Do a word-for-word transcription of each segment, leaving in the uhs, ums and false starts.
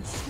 First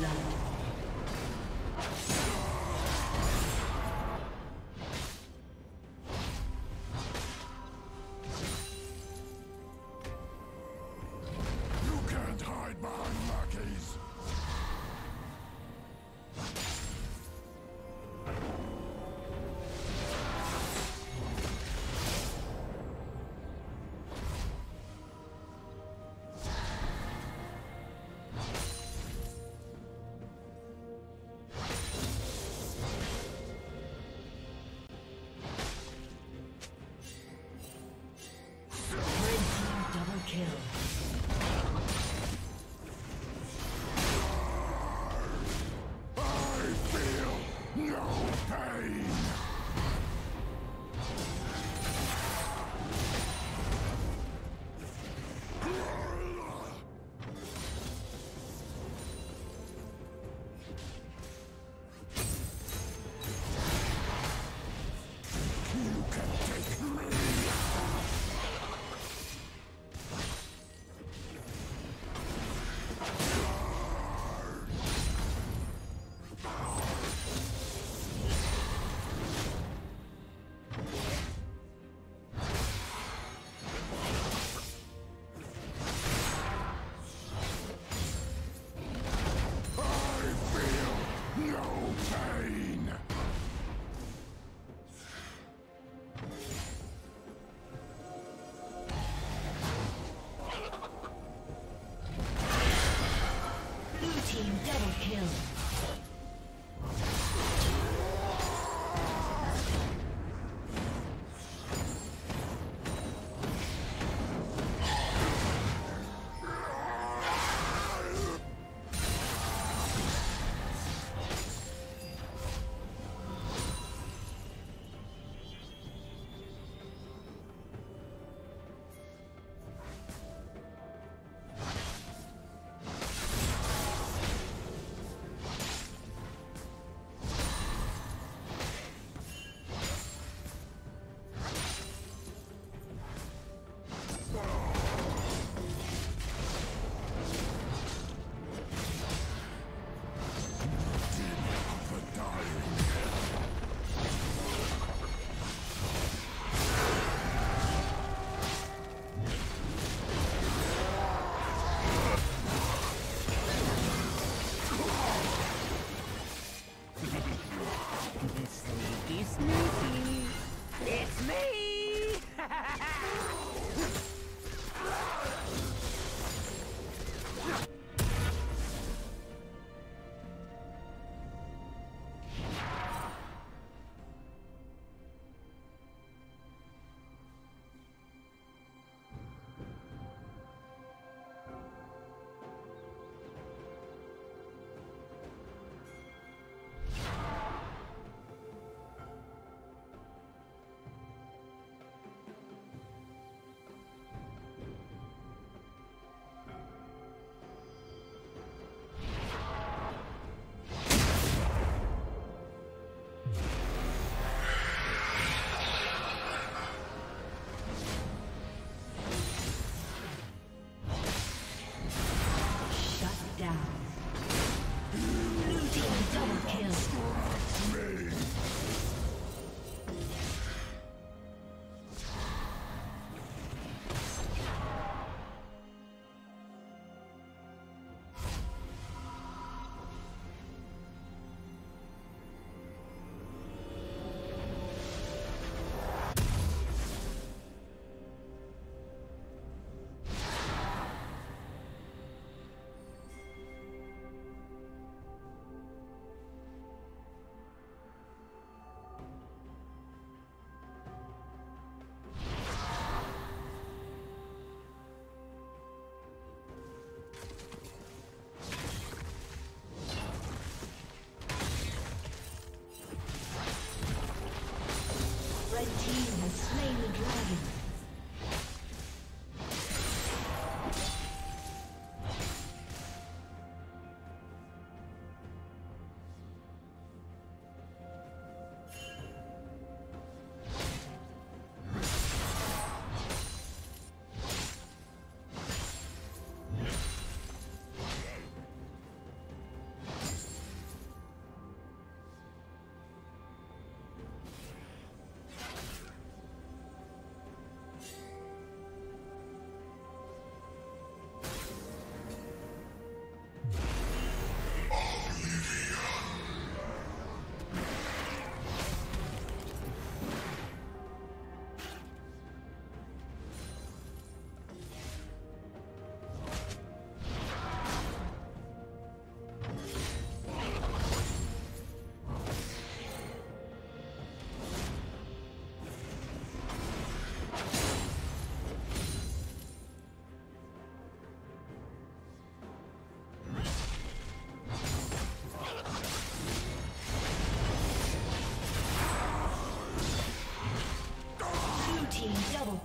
blood.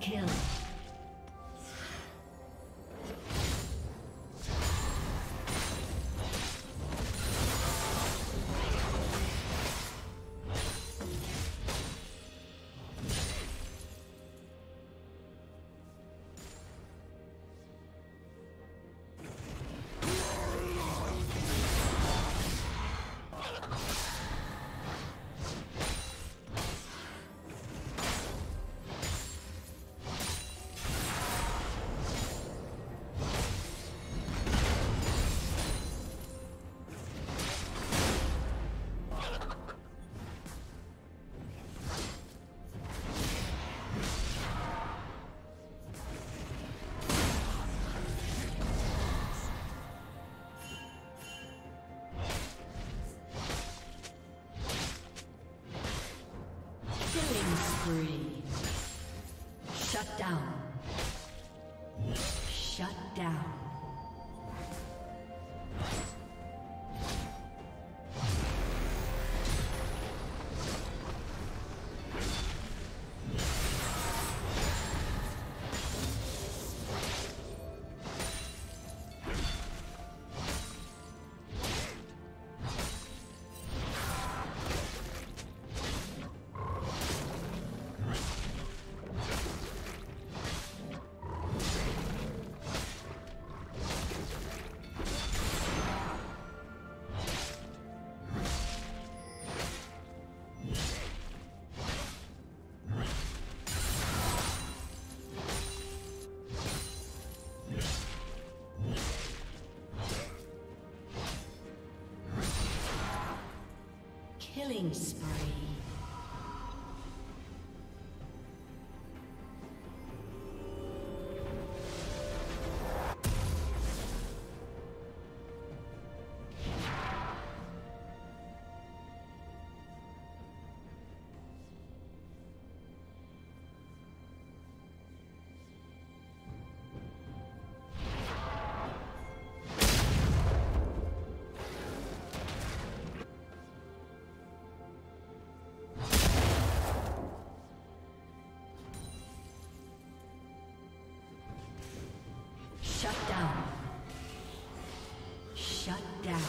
kill. Shut down. Shut down. Killing spree. Shut down. Shut down.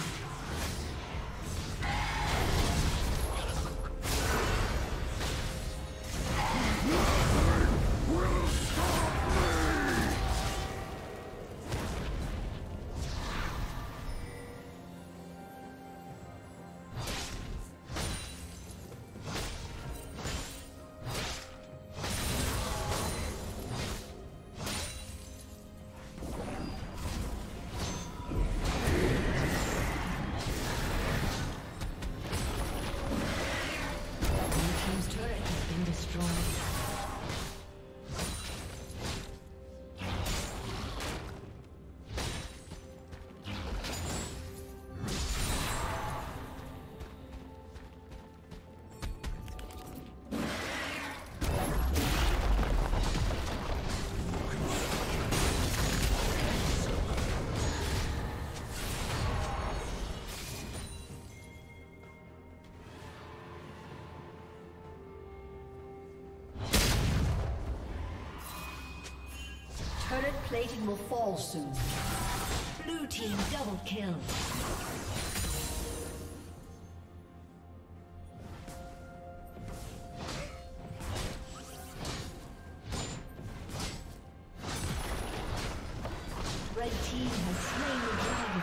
Plating will fall soon. Blue team double kill. Red team has slain the dragon.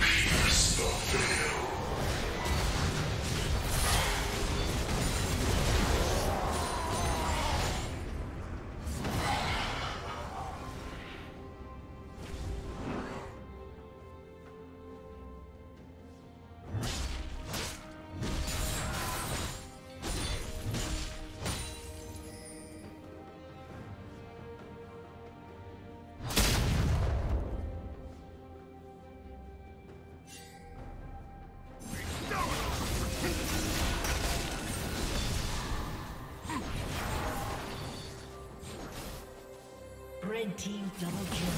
Here's the veil. Red team double kill.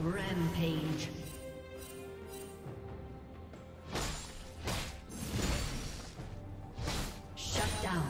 Rampage. Shut down.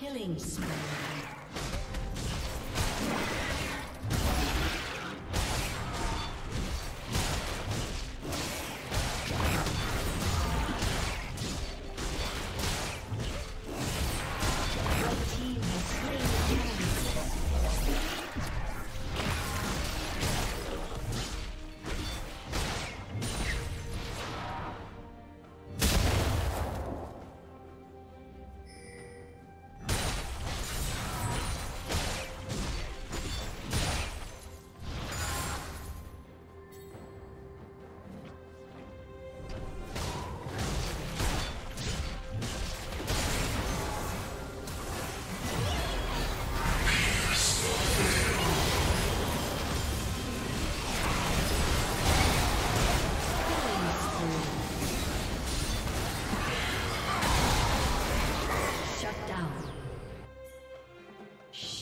Killing spree.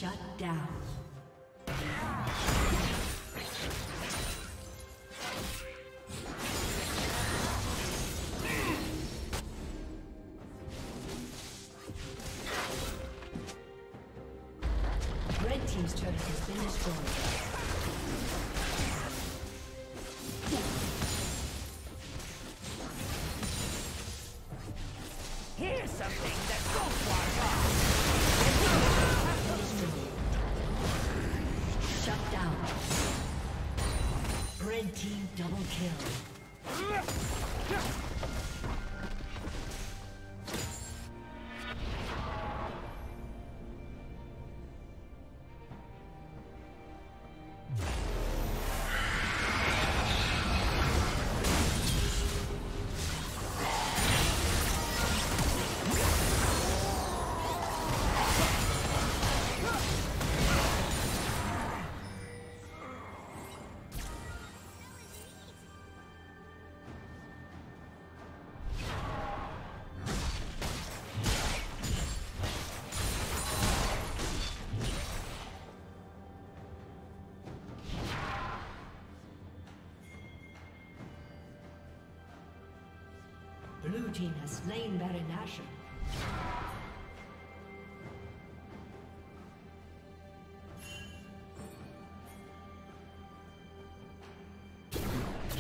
Shut down. Red team's turret has been destroyed. Double kill. Blue team has slain Baron Nashor.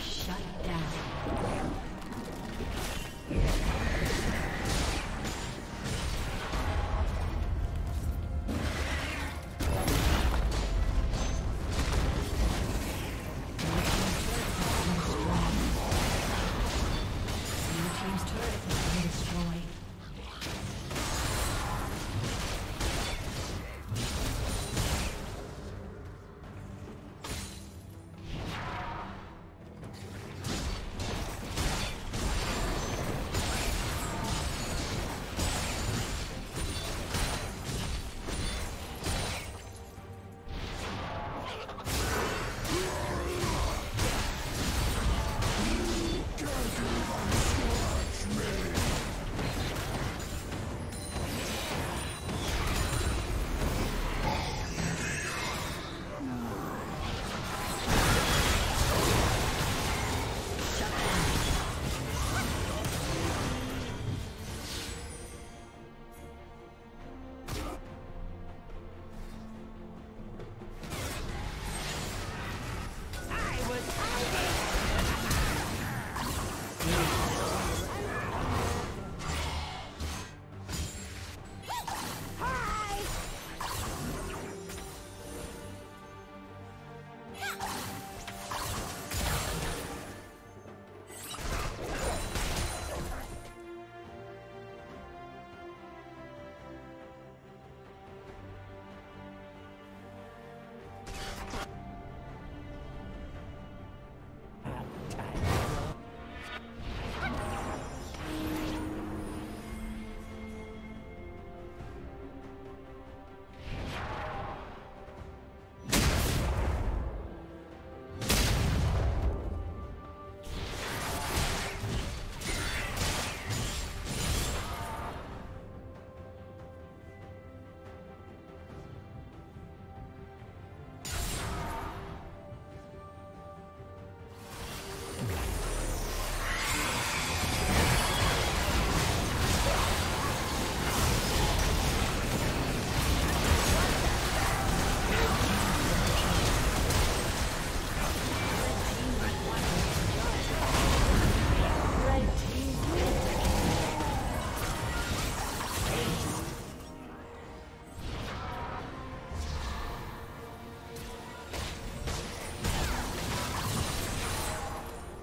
Shut down.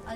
A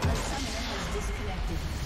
A summoner has disconnected.